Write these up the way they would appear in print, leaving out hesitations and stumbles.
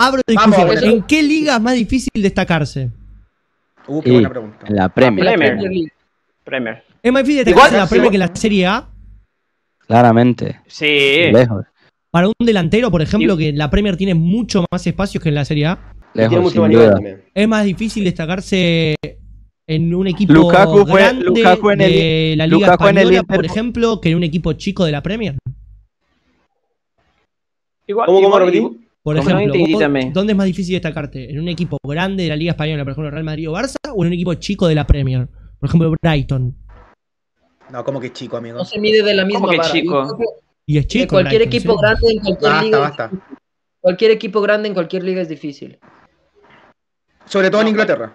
abro discusión. Vamos, ¿en qué liga es más difícil destacarse? Qué buena pregunta. La Premier. Premier. ¿Es más difícil destacarse en la Premier que la Serie A? Claramente. Sí. Lejos. Para un delantero, por ejemplo, que la Premier tiene mucho más espacios que en la Serie A. Lejos, tiene mucho más nivel también. Es más difícil destacarse en un equipo grande de la Liga Española, por ejemplo, que en un equipo chico de la Premier. ¿Cómo? Por ejemplo, ¿dónde es más difícil destacarte? ¿En un equipo grande de la Liga Española, por ejemplo, Real Madrid o Barça? ¿O en un equipo chico de la Premier? Por ejemplo, Brighton. No, como que chico, amigo. No se mide de la misma manera. Y es chico. Cualquier equipo grande en cualquier liga. Basta. Cualquier equipo grande en cualquier liga es difícil. Sobre todo en Inglaterra.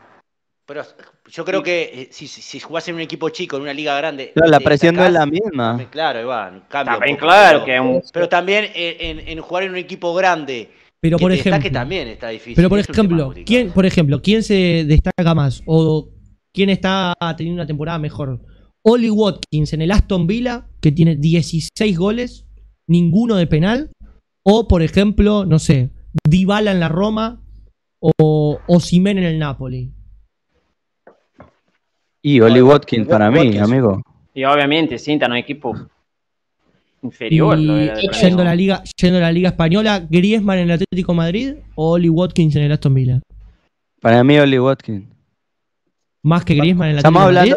Pero yo creo que si jugás en un equipo chico, en una liga grande... Claro, la presión no es la misma. Claro, Iván. También, claro. Pero también en jugar en un equipo grande... Pero por ejemplo... también está difícil. Pero por ejemplo, ¿quién se destaca más? ¿O quién está teniendo una temporada mejor? Ollie Watkins en el Aston Villa, que tiene 16 goles, ninguno de penal. O, por ejemplo, no sé, Dybala en la Roma o Osimhen en el Napoli. Y Ollie Watkins para mí, amigo. Y obviamente, Cinta, no hay equipo inferior. Yendo a la Liga Española, ¿Griezmann en el Atlético de Madrid o Ollie Watkins en el Aston Villa? Para mí, Ollie Watkins. Más que Griezmann en el Atlético de Madrid.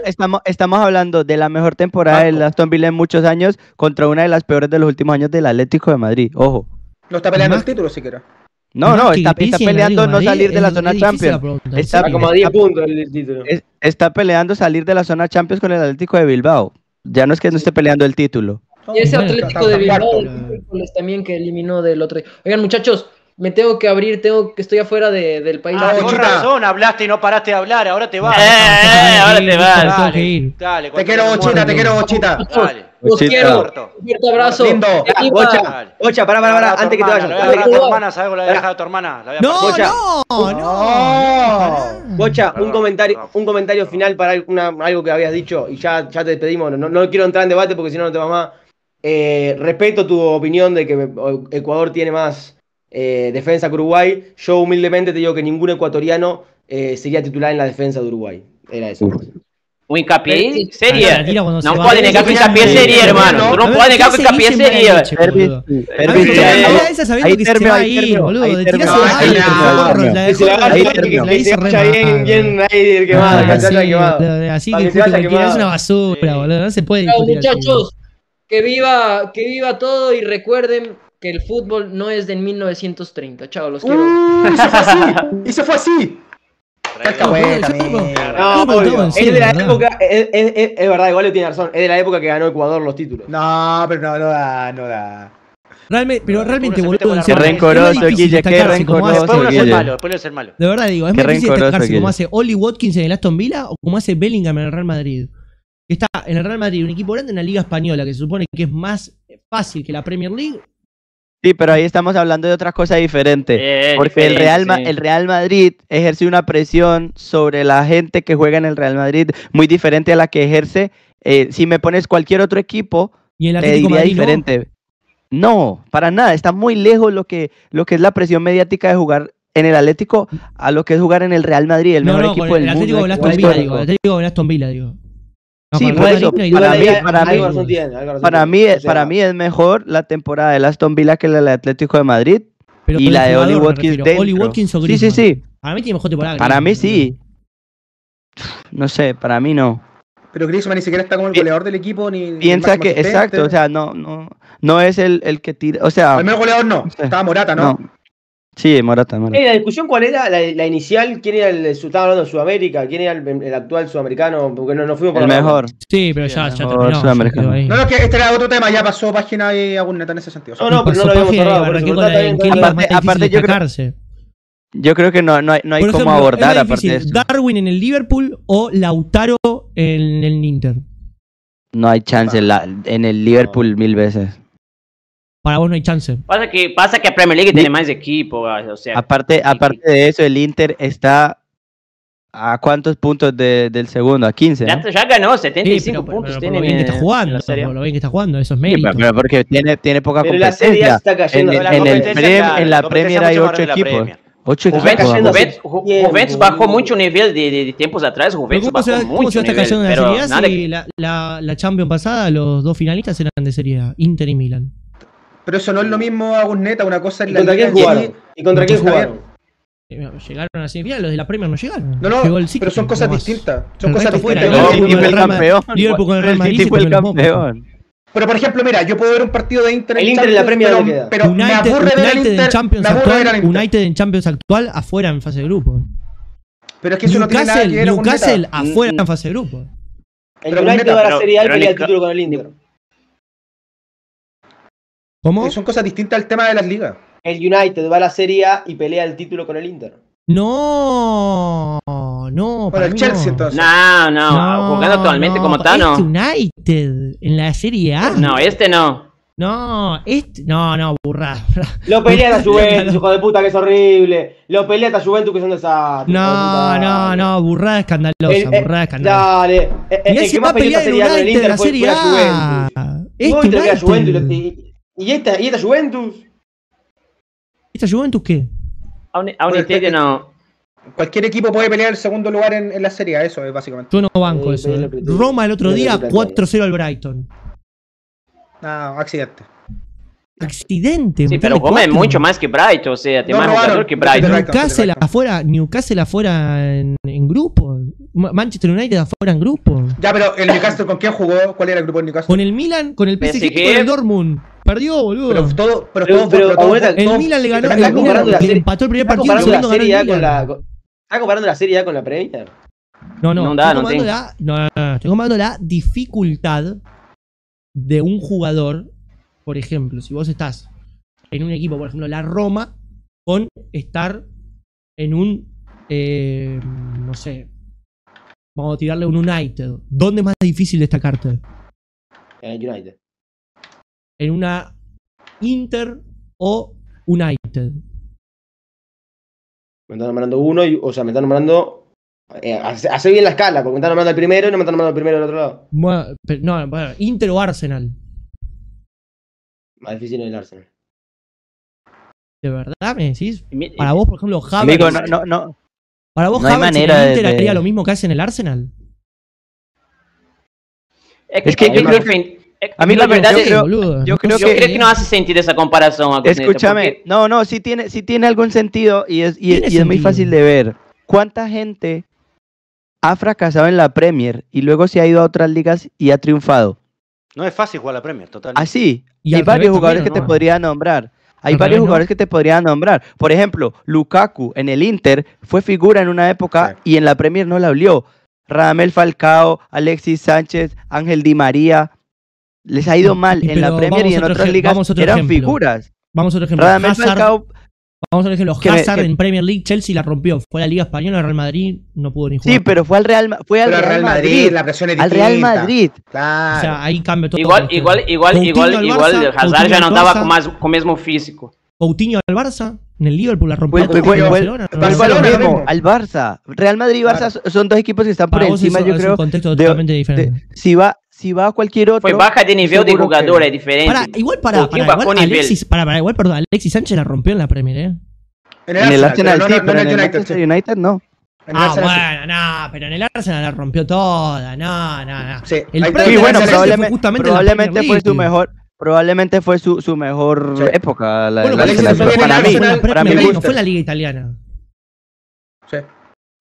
Estamos hablando de la mejor temporada del Aston Villa en muchos años contra una de las peores de los últimos años del Atlético de Madrid. Ojo. No está peleando el título siquiera. No, está peleando no salir de la zona Champions. Está como a 10 puntos el título. Está peleando salir de la zona Champions con el Atlético de Bilbao. Ya no es que no esté peleando el título. Y ese Atlético de Bilbao también que eliminó del otro. Oigan, muchachos, me tengo que abrir, estoy afuera del país. Con razón, hablaste y no paraste de hablar, ahora te vas. Ahora te vas. Dale, te quiero, Bochita, te quiero, Bochita. Dale. Los quiero, un fuerte abrazo. Bocha, para, antes que te vayas. La deja a tu hermana, ¿sabes? La deja a tu hermana. No. Bocha, un comentario final para algo que habías dicho y ya te despedimos. No quiero entrar en debate porque si no, no te vas más. Respeto tu opinión de que Ecuador tiene más defensa que Uruguay. Yo humildemente te digo que ningún ecuatoriano sería titular en la defensa de Uruguay. Era eso. Un hincapié sería. No puede negar que hincapié sería, hermano. Tú no puedes negar que hincapié sería. Esa sabía que se va a ir, boludo. Así que es una basura, boludo. No se puede. Muchachos, que viva todo y recuerden que el fútbol no es de 1930. Chao, los quiero. Eso fue así. Es verdad, igual le tiene razón. Es de la época que ganó Ecuador los títulos. No, pero no da. Realmente, boludo, qué rencoroso, Guille, qué rencoroso. Después no es el malo. De verdad digo, es más difícil destacarse como hace Ollie Watkins en el Aston Villa o como hace Bellingham en el Real Madrid. Que está en el Real Madrid, un equipo grande en la Liga Española, que se supone que es más fácil que la Premier League. Sí, pero ahí estamos hablando de otra cosa diferente, porque el Real Madrid ejerce una presión sobre la gente que juega en el Real Madrid muy diferente a la que ejerce, si me pones cualquier otro equipo, ¿y el Atlético Madrid diferente? No, para nada, está muy lejos lo que es la presión mediática de jugar en el Atlético a lo que es jugar en el Real Madrid, el mejor equipo del mundo. No, el Atlético con Aston Villa, digo. Sí, por eso, para mí es mejor la temporada del Aston Villa que la del Atlético de Madrid y la de Ollie Watkins. Ollie Watkins o Griezmann. Sí. Para mí tiene mejor temporada. Para mí sí. No sé, para mí no. Pero Griezmann ni siquiera está como el goleador del equipo ni. Piensa que, exacto, o sea, no es el que tira, o sea. Al menos goleador no. Estaba Morata, ¿no? Sí, Morata. ¿La discusión cuál era? ¿La inicial? ¿Quién era el estaba hablando de Sudamérica? ¿Quién era el actual sudamericano? Porque no fuimos por el mejor. Sí, pero ya terminó. No, es que este era otro tema, ya pasó página ahí algún neta en ese sentido. No, pero no lo habíamos cerrado. Aparte yo creo que no hay cómo abordar aparte de eso. ¿Darwin en el Liverpool o Lautaro en el Inter? No hay chance en el Liverpool 1000 veces. Para vos no hay chance. Pasa que Premier League tiene más equipo. O sea, aparte de eso, el Inter está ¿A cuántos puntos del segundo? ¿A 15? Ya, ¿no? Ya ganó 75 puntos. Pero tiene bien que está jugando, lo bien que está jugando, eso es mérito. Sí, pero porque tiene poca competencia. Pero la Serie A está cayendo. En la Premier hay 8 equipos. Juventus bajó mucho nivel de tiempos atrás. Juventus bajó mucho nivel. Pero la Serie A, la Champions pasada, los dos finalistas eran de Serie A, Inter y Milan. Pero eso no es lo mismo, Agusneta, una cosa es la Liga y contra quién jugaron. Llegaron a la semifinal, los de la Premier no llegaron. No, el pero son cosas distintas. Son cosas distintas. Liverpool con el Real Madrid fue el campeón. Pero por ejemplo, mira, yo puedo ver un partido de Inter en Champions, la Premier, pero United, me aburre ver al Inter, United en Champions actual afuera en fase de grupo. Pero es que eso no tiene nada que ver con Newcastle afuera en fase de grupo. El United va a la Serie A y pelea el título con el Inter. ¿Cómo? Son cosas distintas al tema de las ligas. El United va a la Serie A y pelea el título con el Inter. No, no. Para el Chelsea, entonces. No, jugando actualmente como tal, no. United en la Serie A. No, este no. No, burra. Lo pelea la Juventus, hijo de puta, que es horrible. Lo pelea la Juventus, que es un desastre. No, burrada escandalosa, Dale. El que más pelea sería el Inter, la Serie A. Este Juventus. ¿Y esta Juventus? ¿Esta Juventus qué? A un Italia no. Cualquier equipo puede pelear el segundo lugar en la Serie A, eso es básicamente. Yo no banco eso. Roma el otro día 4-0 al Brighton. No, accidente. Accidente. Sí, pero Roma es mucho más que Brighton, o sea, tiene más jugador que Brighton. Newcastle afuera en grupo. Manchester United afuera en grupo. Ya, pero el Newcastle ¿con quién jugó? ¿Cuál era el grupo de Newcastle? Con el Milan, con el PSG y con el Dortmund. Perdió, boludo. El Milan le ganó. El Milan empató el primer partido. ¿Está comparando la Serie A con la Premier? No, estoy comparando la dificultad de un jugador. Por ejemplo, si vos estás en un equipo, por ejemplo, la Roma, con estar en un, no sé, vamos a tirarle un United. ¿Dónde es más difícil destacarte? En el United. En una Inter o United. Me están nombrando uno, o sea, me están nombrando... hace bien la escala, porque me están nombrando el primero y no me están nombrando el primero del otro lado. Bueno, pero, Inter o Arsenal. Más difícil el Arsenal. ¿De verdad me decís? Para vos, por ejemplo, Havertz. Para vos, Havertz, el Inter haría lo mismo que hace en el Arsenal. Es que a mí la verdad yo creo que no hace sentido esa comparación. Escúchame, sí tiene algún sentido y es muy fácil de ver. ¿Cuánta gente ha fracasado en la Premier y luego se ha ido a otras ligas y ha triunfado? No es fácil jugar la Premier, total. Así, y hay varios jugadores que te podría nombrar. Hay varios jugadores que te podrían nombrar. Por ejemplo, Lukaku en el Inter fue figura en una época y en la Premier no la olió. Radamel Falcao, Alexis Sánchez, Ángel Di María. Les ha ido mal en la Premier y en otras ligas eran figuras. Vamos a otro ejemplo. Radamel Falcao. Vamos a ver ejemplo. Hazard en Premier League, Chelsea la rompió. Fue a la Liga Española, al Real Madrid no pudo ni jugar. Sí, pero fue al Real Madrid. La presión es distinta. Al Real Madrid. Claro. O sea, ahí cambia todo. Igual Hazard ya no andaba con mismo físico. Coutinho al Barça, en el Liverpool la rompió. Al Barça. Real Madrid y Barça son dos equipos que están por encima, yo creo. Es un contexto totalmente diferente. Si va a cualquier otro... Fue baja de nivel de jugadores diferentes. Alexis Sánchez la rompió en la Premier, ¿eh? En el Arsenal sí, pero en el Manchester United no. Pero en el Arsenal la rompió toda, probablemente fue su mejor... Probablemente fue su mejor época. Para mí no fue la Liga Italiana. Sí.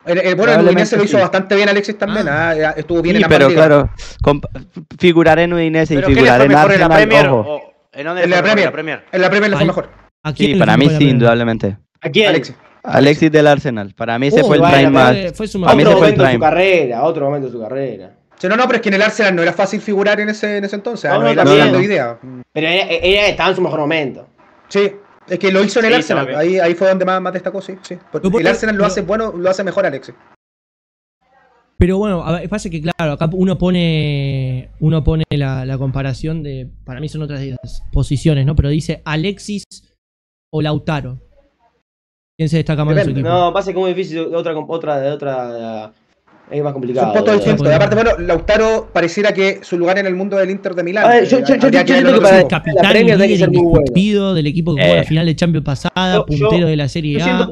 Bueno, en Udinese lo hizo bastante bien Alexis también, estuvo bien en la Premier. Pero claro, figurar en Udinese y figurar en Arsenal, ojo. En la Premier le fue mejor. Sí, para mí sí, indudablemente. ¿A quién? Alexis del Arsenal. Para mí se fue el prime más. Otro momento de su carrera, pero es que en el Arsenal no era fácil figurar en ese entonces. Pero ella estaba en su mejor momento. Sí. Es que lo hizo en el Arsenal, ahí fue donde más destacó, sí. El Arsenal lo hace mejor Alexis. Pero bueno, a ver, pasa que claro, acá uno pone la comparación de, para mí son otras posiciones, ¿no? Pero dice Alexis o Lautaro. ¿Quién se destaca más de su equipo? No, pasa que es muy difícil, otra es más complicado. Es un poco distinto. Aparte, bueno, Lautaro pareciera que su lugar en el mundo del Inter de Milán. Yo capitán y líder indiscutido del equipo que jugó la final de Champions pasada, puntero de la Serie A.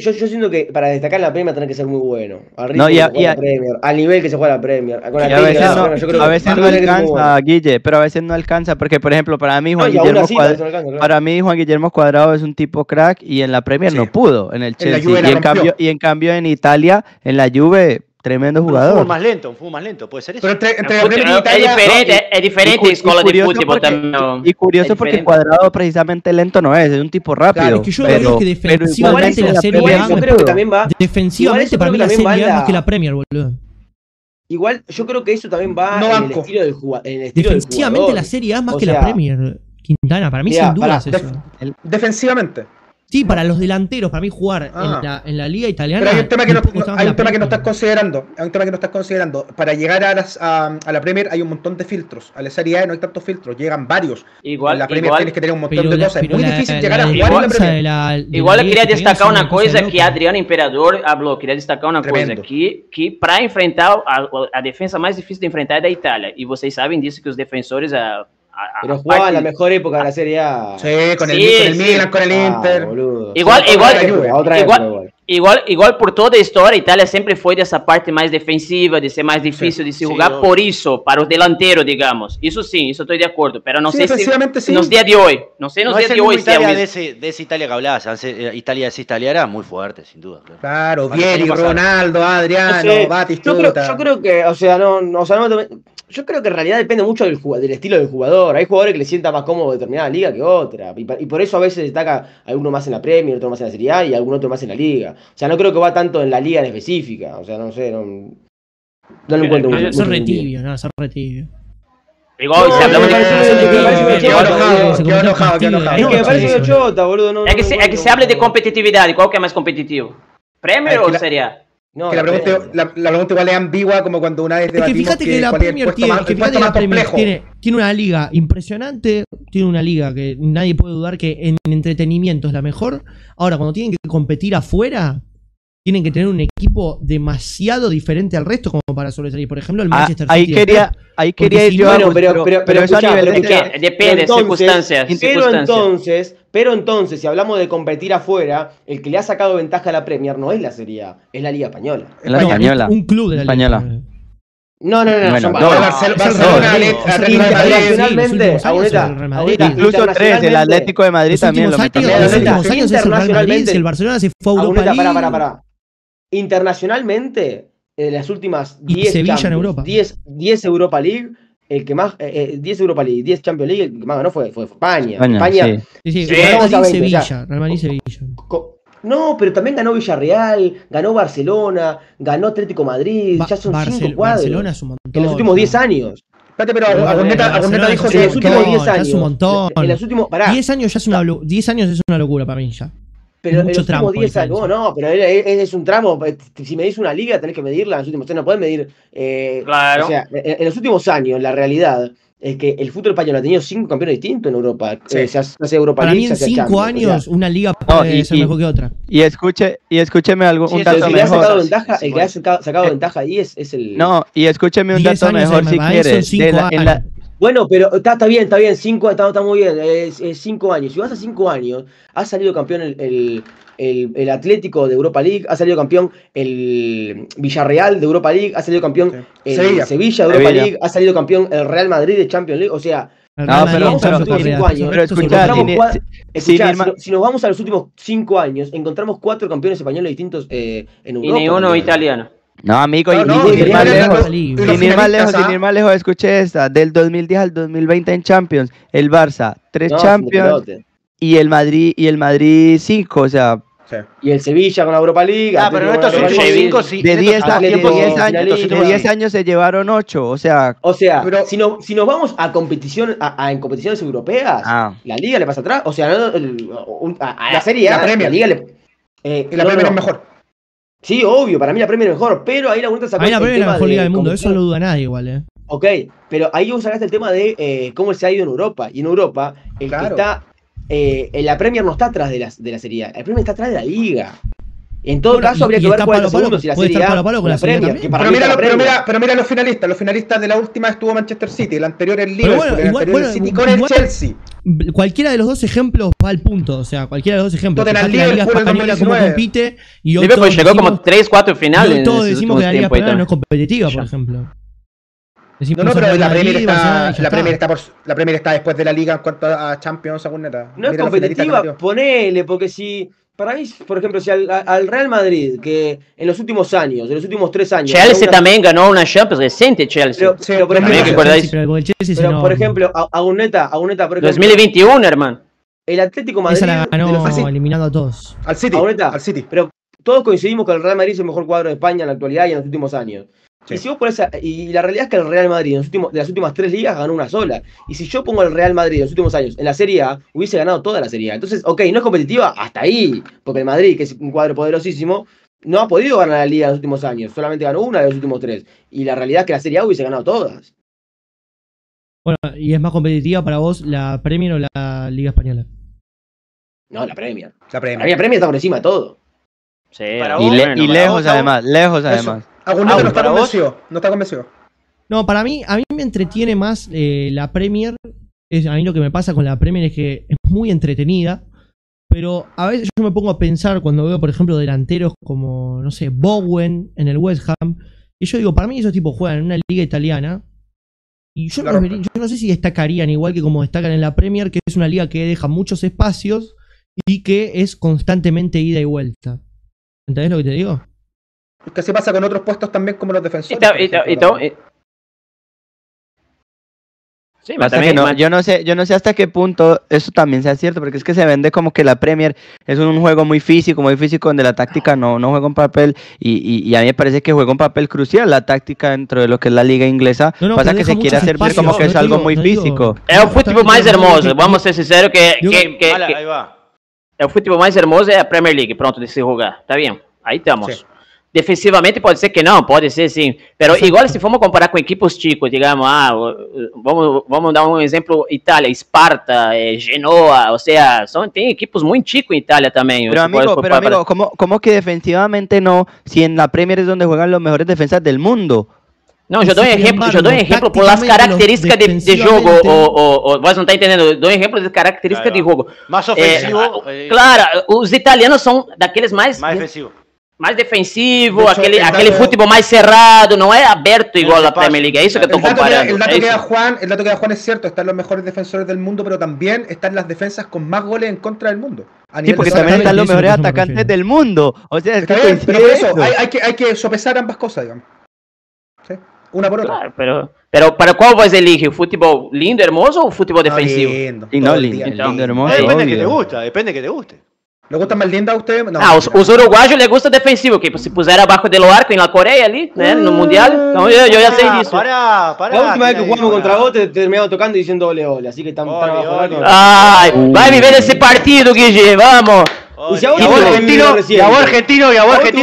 Yo siento que para destacar la Premier tenés que ser muy bueno. Al nivel que se juega la Premier. A veces no alcanza, Guille, pero a veces no alcanza. Porque, por ejemplo, para mí Juan Guillermo Cuadrado es un tipo crack y en la Premier no pudo. En el Chelsea. Y en cambio en Italia, en la Juve, tremendo jugador. Un fútbol más lento, puede ser eso. Pero es diferente con lo de fútbol también. Y curioso porque Cuadrado precisamente lento no es un tipo rápido. Claro, es que yo creo que defensivamente la Serie A también va. Defensivamente para mí la Serie A más que la Premier, boludo. Igual yo creo que eso también va en el estilo del jugador. Defensivamente la Serie A más que la Premier, Quintana, para mí sin duda es eso. Defensivamente. Sí, para los delanteros, para mí jugar en la liga italiana. Pero hay un tema que no estás considerando. Para llegar a la Premier hay un montón de filtros. A la Serie A no hay tantos filtros, llegan varios. Igual, en la Premier tienes que tener un montón de cosas. Es muy difícil llegar a jugar en la Premier. Igual quería destacar una cosa que Adriano Imperador habló. Quería destacar una cosa aquí, que para enfrentar a defensa más difícil de enfrentar es la Italia. Y vocês saben disso que los defensores... Pero jugaba en la mejor época de la Serie A. Sí, con el Milan, con el Inter. Igual por toda a história, Itália sempre foi dessa parte mais defensiva, de ser mais difícil de se jogar, por isso, para os delanteiros, digamos. Isso sim, isso estou de acordo, mas não sei se nos dias de hoje. Não sei nos dias de hoje. Itália dessa Itália que hablabas, Itália dessa Itália era muito forte, sem dúvida. Claro, Vieri, Ronaldo, Adriano, Batistuta. Yo creo que, yo creo que en realidad depende mucho del estilo del jugador. Hay jugadores que le sienta más cómodo determinada liga que otra. Y por eso a veces destaca alguno más en la Premier, otro más en la Serie A y algún otro más en la liga. O sea, no creo que va tanto en la liga en específica. O sea, no sé, no lo encuentro mucho. Son retibios, son retibios. Igual, si hablamos de competitividad. Es que me parece una chota, boludo. Es que se hable de competitividad. ¿Cuál que es más competitivo? ¿Premier o Serie A? No, que la pregunta igual es ambigua, como cuando una vez debatimos. Es que fíjate que la Premier tiene una liga impresionante, tiene una liga que nadie puede dudar que en entretenimiento es la mejor. Ahora, cuando tienen que competir afuera, tienen que tener un equipo demasiado diferente al resto como para sobresalir. Por ejemplo, el Manchester City. Ahí quería ir yo. Pero escuchá, depende de circunstancias. Pero entonces, si hablamos de competir afuera, el que le ha sacado ventaja a la Premier no es la Serie A, es la Liga Española. Un club de la Liga Española. No, Barcelona, internacionalmente, incluso tres, el Atlético de Madrid también lo metió. Internacionalmente, el Barcelona se fue a Europa League. Pará. Internacionalmente, en las últimas 10 Sevilla en Europa. 10 Europa League. El que más, 10 Europa League, 10 Champions League, el que más ganó fue España. Sí. Real Madrid y Sevilla. No, pero también ganó Villarreal, ganó Barcelona, ganó Atlético Madrid, ya son 5 cuadros. Barcelona es un montón. En los últimos 10 años. Espérate, pero Agoneta dijo que en los últimos 10 años. Es un montón. En los últimos, pará. 10 años ya es una locura para mí ya. Pero mucho tramo. No, pero es un tramo. Si medís una liga, tenés que medirla en los últimos años. No podés medir. Claro. O sea, en los últimos años, la realidad es que el fútbol español ha tenido 5 campeones distintos en Europa. Sí. Se hace Europa League, para mí, en 5 años, o sea, una liga puede ser mejor que otra. Y escúcheme algo, un dato mejor. El que ha sacado ventaja ahí es el. No, y escúcheme un dato mejor si quieres. Bueno, pero está bien, 5 está muy bien, es 5 años. Si vas a 5 años, ha salido campeón el Atlético de Europa League, ha salido campeón el Villarreal de Europa League, ha salido campeón el Sevilla de Europa League, ha salido campeón el Real Madrid de Champions League, o sea... No, pero si nos vamos a los últimos 5 años, encontramos 4 campeones españoles distintos en Europa. Y ni uno italiano. No, amigo, sin ir más lejos, escuché esta. Del 2010 al 2020 en Champions, el Barça, 3 Champions y el Madrid 5, o sea... Y el Sevilla con la Europa League. Pero estos últimos 5 sí. De 10 años se llevaron 8, o sea... O sea, pero si nos vamos a competición, en competiciones europeas, la Liga le pasa atrás, o sea, a la Serie A, la Liga la Premier es mejor. Sí, obvio, para mí la Premier es mejor, pero ahí la vuelta sacaste el tema. Ahí la Premier es la mejor liga del mundo, eso no lo duda nadie igual, Ok, pero ahí vos sacaste el tema de cómo se ha ido en Europa. Y en Europa, el que está la Premier no está atrás de la Serie A, la Premier está atrás de la Liga. En todo caso habría que ver cuál es el si la Serie A con la Premier. Pero mira los finalistas. Los finalistas de la última estuvo Manchester City, el anterior el Liverpool, bueno, el anterior el City con el Chelsea. Cualquiera de los dos ejemplos va al punto, o sea, cualquiera de los dos ejemplos. Total, la Liga Española como compite y otro Liverpool llegó como 3-4 finales. Y todos decimos que la Liga Española no es competitiva, por ejemplo. No, no, pero la Premier está después de la Liga en cuanto a Champions, según neta. No es competitiva, ponele, porque si... Para mí, por ejemplo, si al Real Madrid, que en los últimos años, en los últimos 3 años... Chelsea también ganó una Champions reciente, Chelsea. Pero por ejemplo, a Uneta, por ejemplo... 2021, hermano. El Atlético Madrid... Esa la ganó eliminando a todos. Al City. Uneta, al City. Pero todos coincidimos que el Real Madrid es el mejor cuadro de España en la actualidad y en los últimos años. Sí. Y, si vos por esa, y la realidad es que el Real Madrid de las últimas 3 ligas ganó una sola. Y si yo pongo el Real Madrid en los últimos años en la Serie A, hubiese ganado toda la Serie A. Entonces, ok, no es competitiva hasta ahí, porque el Madrid, que es un cuadro poderosísimo, no ha podido ganar la Liga en los últimos años. Solamente ganó una de los últimos 3. Y la realidad es que la Serie A hubiese ganado todas. Bueno, ¿y es más competitiva para vos la Premier o la Liga Española? No, la Premier. La Premier está por encima de todo. Sí, para vos, y lejos además, lejos además. Agunato no está convencido, no está convencido. No, para mí, a mí me entretiene más la Premier. A mí lo que me pasa con la Premier es que es muy entretenida, pero a veces yo me pongo a pensar cuando veo, por ejemplo, delanteros como, no sé, Bowen en el West Ham, y yo digo, para mí esos tipos juegan en una liga italiana, y yo, claro, yo no sé si destacarían igual que como destacan en la Premier, que es una liga que deja muchos espacios y que es constantemente ida y vuelta. ¿Entendés lo que te digo? Que se pasa con otros puestos también como los defensores. Sí, también, no, yo no sé hasta qué punto eso también sea cierto, porque es que se vende como que la Premier es un juego muy físico, donde la táctica no juega un papel, y a mí me parece que juega un papel crucial la táctica dentro de lo que es la liga inglesa. Pasa que se quiere hacer ver como que es algo muy físico. Es un fútbol más hermoso, vamos a ser sinceros, que el fútbol más hermoso es la Premier League, pronto de se jugar, está bien, ahí estamos. Sí. Defensivamente pode ser que não, pode ser sim, mas igual se formos comparar com equipos chicos, digamos, vamos dar um exemplo, Itália, Esparta, Genoa, ou seja, tem equipos muito chicos em Itália também. Pero amigo, como que defensivamente não, se na Premier é onde jogam os melhores defensas do mundo? Não, eu dou exemplo, por as características de jogo, ou você não está entendendo, dou exemplo de características de jogo. Mais ofensivo. Claro, os italianos são daqueles mais ofensivos. Mais defensivo, aquele futebol mais cerrado, não é aberto igual a Premier League, é isso que eu estou comparando. El dato que da Juan é certo, estão os melhores defensores do mundo, mas também estão as defensas com mais goles em contra do mundo. Sí, porque también están los mejores atacantes do mundo. O sea, es que pero por eso, hay que sopesar ambas cosas, digamos. ¿Sí? Una por otra. Claro, pero ¿para cuál vos elige? ¿El fútbol lindo, hermoso o el fútbol defensivo? Lindo, y no lindo, lindo, hermoso. Depende que te gusta, depende que te guste. ¿Le gusta más linda a usted? No, os uruguayos les gusta defensivo, que se pusiera abajo del arco en la Corea ali, ¿no? No mundial. No, yo ya sé disso. Para. La última vez que jugamos contra vos te terminamos tocando diciendo ole ole, así que estamos abajo del arco. Ay, va a vivir ese partido, Guille, vamos. Y si a vos argentino,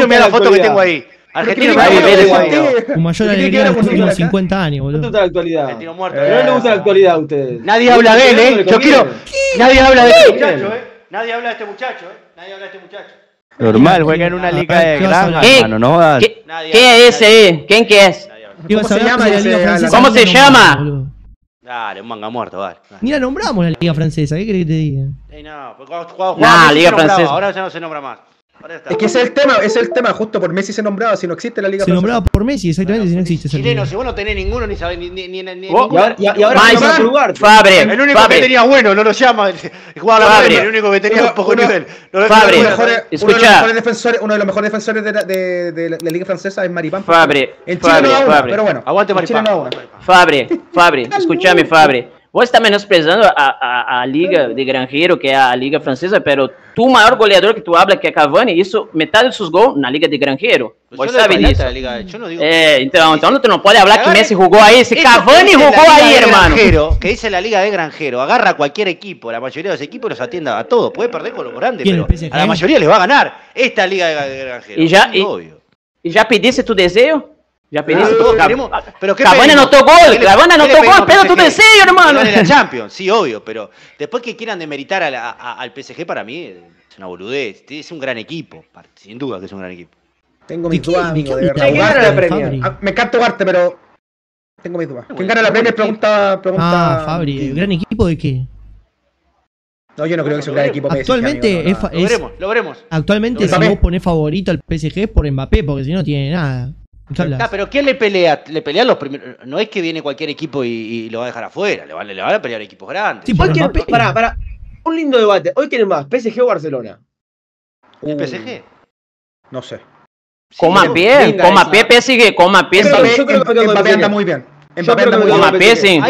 mira la foto que tengo ahí. Argentino va a vivir ese partido. Con mayor alegría de los 50 años, boludo. No te gusta la actualidad. Argentino muerto. No le gusta la actualidad a ustedes. Nadie habla de él, ¿eh? Yo quiero. Nadie habla de él. Nadie habla de este muchacho, ¿eh? Nadie habla de este muchacho. Normal, juega en una liga de granja, hermano, no jodas. ¿Qué es ese? ¿Quién que es? ¿Cómo se llama? Dale, un manga muerto, vale. Ni la nombramos la liga francesa, ¿qué querés que te diga? No, porque cuando liga francesa. Ahora ya no se nombra más. Es que es el tema, justo por Messi se nombraba, si no existe la liga francesa. Se nombraba por Messi, exactamente, si no existe. Chileno, si vos no tenés ninguno, ni sabés, y ahora más lugar. Fabre, el único que tenía bueno, no lo llama. El único que tenía un poco nivel. Fabre, escuchá. Uno de los mejores defensores de la liga francesa es Maripán. Fabre, pero bueno, aguante Maripán. Fabre, escuchame, Fabre. Vos está menosprezando a liga de granjeiro, que é a liga francesa, pero tu maior goleador que tu habla, que é Cavani, isso metade dos seus gols na liga de granjeiro. Você sabe disso. Então tu não pode falar que Messi jogou aí, se Cavani jogou aí, hermano. Que diz a liga de granjeiro, agarra qualquer equipo, a maioria dos equipos los atienda a todos, pode perder com os grandes, mas a maioria les vai ganhar esta liga de granjeiro. E já pedisse tu desejo? Ya pedimos todos, pero ¿qué Cavani anotó gol, Cavani anotó gol, pero tú te sello, hermano. En la Champions, sí, obvio, pero después que quieran demeritar a al PSG, para mí es una boludez. Es un gran equipo, sin duda que es un gran equipo. Tengo mis dudas, amigo, de verdad. ¿Quién gana la Premier? Me encanta jugarte, pero tengo mis dudas. ¿Quién gana la Premier? Pregunta Fabri, ¿el gran equipo de qué? No, yo no creo que sea un gran equipo. Actualmente lo veremos, lo veremos. Actualmente si vos ponés favorito al PSG es por Mbappé, porque si no tiene nada. Pero ¿quién le pelea? Le pelea los primeros. No es que viene cualquier equipo y lo va a dejar afuera. Le van a pelear equipos grandes. Sí, para un lindo debate. ¿Hoy quién es más? ¿PSG o Barcelona? ¿El PSG? No sé. Coma pie, PSG. Mbappé anda muy bien. Ahí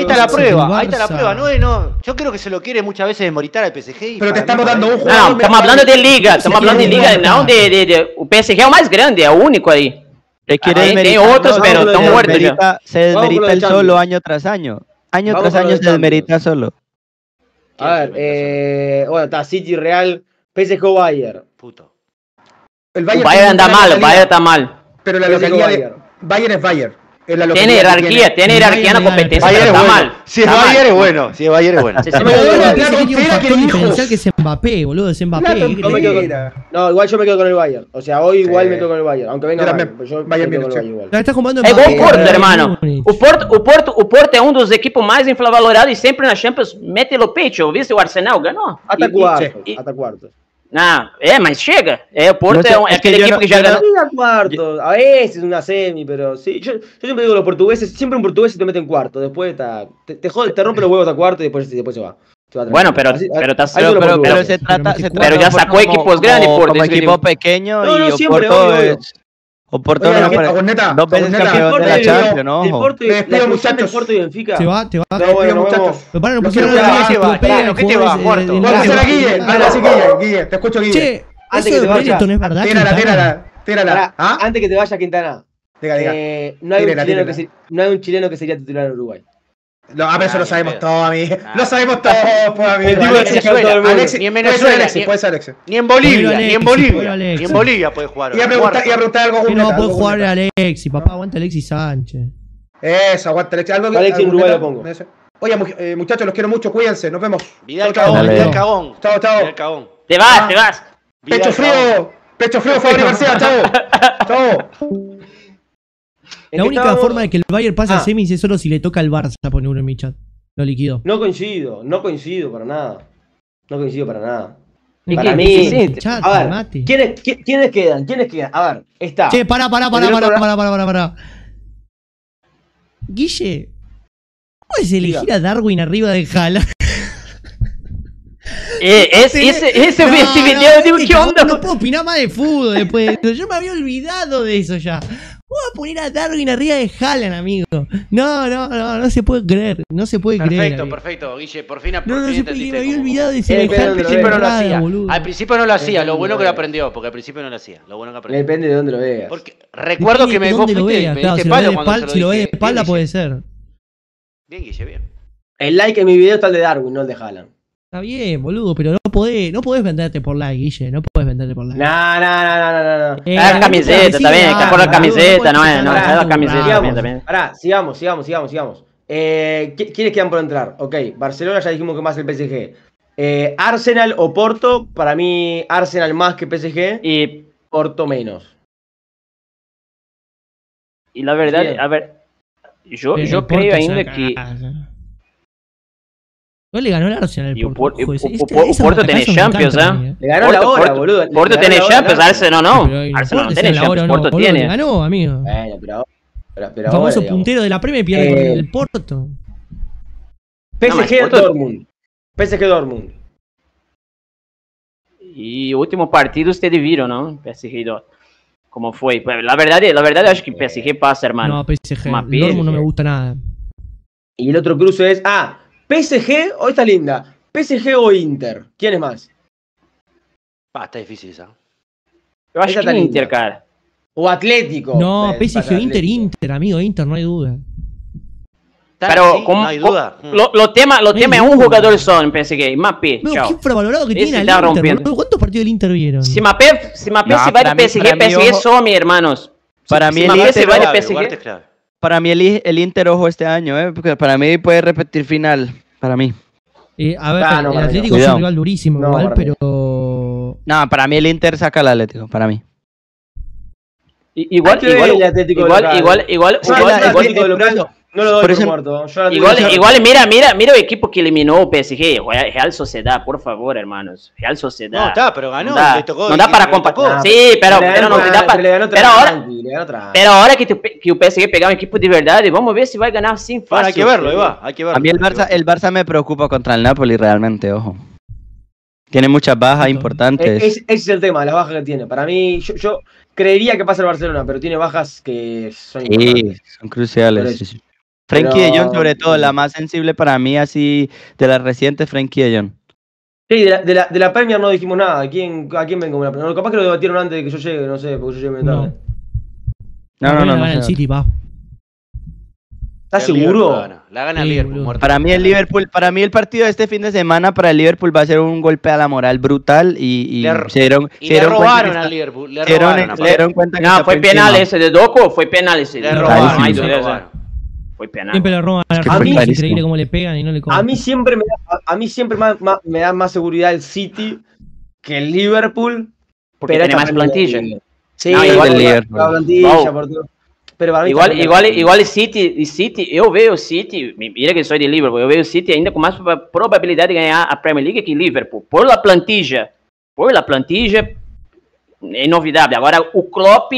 está la prueba, No, yo creo que se lo quiere muchas veces demeritar al PSG. Pero te estamos dando un juego. No, estamos hablando de liga. Estamos hablando de liga, no de. O PSG es el más grande, es el único ahí. Hay otros, pero están muertos ya. Se desmerita él solo año tras año. Año tras año se desmerita solo. A ver, bueno, está City, Real, PSG, Bayern. Puto. El Bayern anda mal, el Bayern está mal. Pero la localidad de Bayern es Bayern. Tiene jerarquía en la competencia, Bayern está mal. Si es Bayern es bueno, Considera que el diferencial que es Mbappé, boludo, es Mbappé. No, igual yo me quedo con el Bayern. O sea, hoy igual me quedo con el Bayern, aunque venga Bayern viene igual. Está jugando igual Porto, hermano. O Porto é dos equipos mais infravalorados e sempre na Champions mete o pecho, viste? O Arsenal ganhou. Até quarto. Não, mas chega. O Porto é aquele equipo que já ganhou. Chega quarto, a vezes uma semi, mas sim. Eu sempre digo, os portugueses, sempre um português te mete em quarto. Depois te rompe os huevos a quarto e depois se vai. Bueno, pero se trata. Pero ya sacó equipos grandes, Porto. Equipo pequeño e o Porto é. O Porto no aparece. Dos veces campeón de la Champions, ¿no? El Porto y Benfica. Te va. Bueno, no pusieron la liga. ¿Qué te va, Porto? Vamos a hacer a Guille. Guille, te escucho, Guille. Che, antes que te vayas. Tírala. Antes que te vayas, Quintana. Diga. No hay un chileno que sería titular en Uruguay. Ah, pero eso lo sabemos todos, amigo. Lo sabemos todos, amigo. Ni en Venezuela, ni en Bolivia puede jugar. Iba a preguntar algo. Que no puede jugar Alexis, papá. Aguanta Alexis Sánchez. Eso, aguanta Alexis. Alexis en Uruguay lo pongo. Oye, muchachos, los quiero mucho. Cuídense, nos vemos. Vidal Cagón. Chao. Te vas. Pecho frío, Fabri García. Chao. La única forma de que el Bayern pase a semis es solo si le toca al Barça, pone uno en mi chat. Lo liquidó. No coincido para nada. Para mí. A ver, ¿quiénes quedan? A ver, está. Che, pará. Guille, ¿puedes elegir a Darwin arriba de Haaland? Ese video, digo, ¿qué onda? No puedo opinar más de fútbol después. Yo me había olvidado de eso ya. Voy a poner a Darwin arriba de Haaland, amigo. No se puede creer. Perfecto, Guille. Por fin entendiste. Me había olvidado de ser Haaland. Al principio no lo hacía. Lo bueno que aprendió. Depende de dónde lo veas. Porque recuerdo que me dejó palo. Si lo ves de espalda puede ser. Bien, Guille, bien. El like en mi video está el de Darwin, no el de Haaland. Está bien, boludo, pero no podés venderte por like, Guille, No. La camiseta, está bien, está por la camiseta, no es la camiseta también. Pará, sigamos. ¿Quiénes quedan por entrar? Ok, Barcelona ya dijimos que más el PSG. Arsenal o Porto, para mí Arsenal más que PSG y Porto menos. Y la verdad, sí. A ver, yo creo ainda que... No le ganó el Arsenal. Porto tiene Champions, ¿eh? Le ganó la hora, boludo. Porto tiene Champions, Arsenal no. Arsenal no tiene Champions, Porto tiene. Le ganó, amigo. Bueno, pero famoso puntero de la Premier pierde con el Porto. PSG Dortmund. Y último partido ustedes vieron, ¿no? PSG Dortmund. ¿Cómo fue? La verdad, acho que PSG pasa, hermano. No, PSG. Dortmund no me gusta nada. Y el otro cruce es... PSG, hoy está linda. PSG o Inter, ¿quién es más? Está difícil esa. Yo acho que Inter, cara. O Atlético. No, PSG o Inter, amigo, Inter, no hay duda. Pero, no hay duda. Lo tema es un jugador solo en PSG, Mbappé. Pero qué infravalorado que tiene el Inter. ¿Cuántos partidos del Inter vieron? Si Mbappé se va de PSG, PSG son, mis hermanos. Para mí el Inter, ojo, este año, porque para mí puede repetir final, para mí. A ver, el Atlético es un rival durísimo, igual, pero... No, para mí el Inter saca al Atlético, para mí. Igual, no lo doy por muerto. Igual, mira el equipo que eliminó PSG, Real Sociedad, por favor, hermanos. Real Sociedad. No, está, pero ganó. No da para comparar. Sí, pero no da para. Pero ahora que el PSG pega un equipo de verdad, vamos a ver si va a ganar sin fácil. Hay que verlo, Eva. A mí el Barça me preocupa contra el Napoli, realmente, ojo. Tiene muchas bajas importantes. Ese es el tema, las bajas que tiene. Para mí, yo creería que pasa el Barcelona, pero tiene bajas que son importantes. Sí, son cruciales. Sí. Frenkie de Jong, sobre todo, la más sensible para mí, así, de las recientes, Frenkie de Jong. Sí, de la Premier no dijimos nada. ¿A quién ven como la Premier? Capaz que lo debatieron antes de que yo llegue, no sé, porque yo llegué tarde. No. El City va. ¿Estás seguro? La gana el Liverpool. Para mí el partido de este fin de semana para el Liverpool va a ser un golpe a la moral brutal y le robaron al Liverpool. No, fue penal ese de Doku, fue penal ese. Le robaron. Fue penal. Siempre le roban a Argentina, es increíble cómo le pegan y no le cobran. A mí siempre me da más seguridad el City que el Liverpool, porque tiene más plantilla. Sí, igual el Liverpool. Pero igual City, eu vejo City, mira que soy de Liverpool, eu vejo City ainda com mais probabilidade de ganhar a Premier League que Liverpool, por la plantilla, é inovidável. Agora o Klopp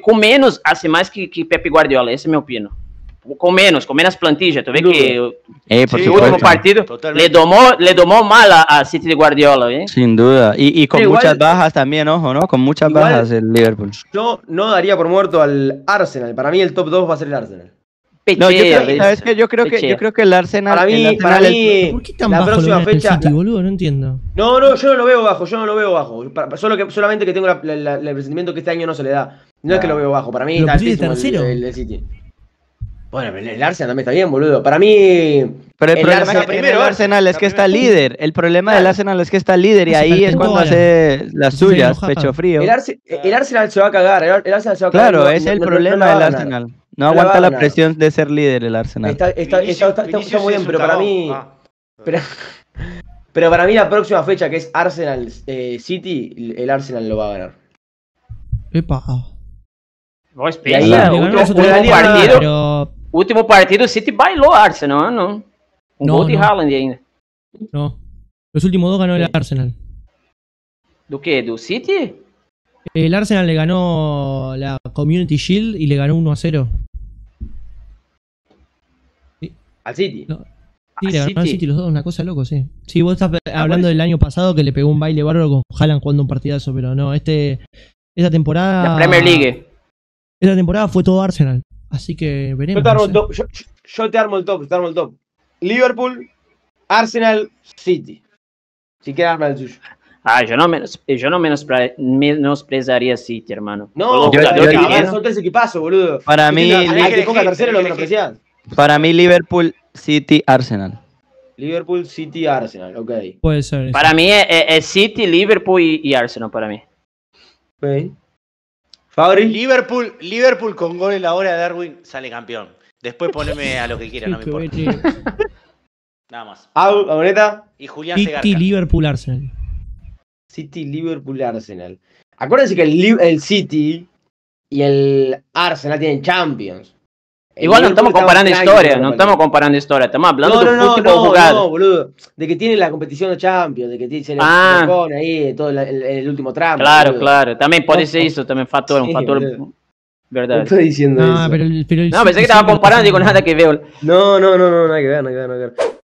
com menos, hace mais que Pep Guardiola, essa é a minha opinião. Com menos plantilla, tu vê que o último partido le domou mal a City de Guardiola, ¿eh? Sin duda, y con muchas bajas también, ojo, ¿no? Con muchas bajas el Liverpool. Yo no daría por muerto al Arsenal, para mí el top 2 va a ser el Arsenal. No, yo creo que el Arsenal... Para mí, ¿por qué tan bajo la próxima fecha, City, boludo? No entiendo. No, yo no lo veo bajo. Solamente que tengo el presentimiento que este año no se le da. No es que lo veo bajo, para mí está altísimo el City. Bueno, el Arsenal también está bien, boludo. Para mí... Pero el problema del Arsenal es que está líder. El problema del Arsenal es que está líder y ahí es cuando hace las suyas, pecho frío. El Arsenal se va a cagar. Claro, es el problema del Arsenal. No aguanta la presión de ser líder el Arsenal. Está muy bien, pero para mí... Pero para mí la próxima fecha, que es Arsenal City, el Arsenal lo va a ganar. Epa. Vos piensa, último partido, o City bailou Arsenal, ¿no? Un gol de Haaland ainda. No. Los últimos dos ganó el Arsenal. ¿Do qué? ¿Do City? El Arsenal le ganó la Community Shield y le ganó 1-0. Sí. ¿Al City? No. Sí, le ganó al City los dos, una cosa loco, sí. Sí, vos estás hablando del año pasado que le pegó un baile bárbaro con Haaland jugando un partidazo, pero no, esta temporada... La Premier League. Esta temporada fue todo Arsenal. Así que veremos. Yo te armo el top. Liverpool, Arsenal, City. Si quieres armar el suyo. Yo no menosprezaría City, hermano. No, son tres equipazos, boludo. Para mí, Liverpool, City, Arsenal. Liverpool, City, Arsenal, ok. Puede ser. Para mí es City, Liverpool y Arsenal, para mí. Ok. Liverpool con gol en la hora de Darwin sale campeón. Después poneme a lo que quieran, no me importa. Nada más. Aureta y Julián Segarra. City, Liverpool, Arsenal. Acuérdense que el City y el Arsenal tienen Champions. Igual no estamos comparando historia, estamos hablando de fútbol jugado. No, boludo, de que tiene la competición de Champions, de que se le pone ahí todo el último tramo. Claro, también puede ser eso, también un factor, ¿verdad? No estoy diciendo eso. Pero pensé que estaba comparando y con nada que veo. No, nada que ver.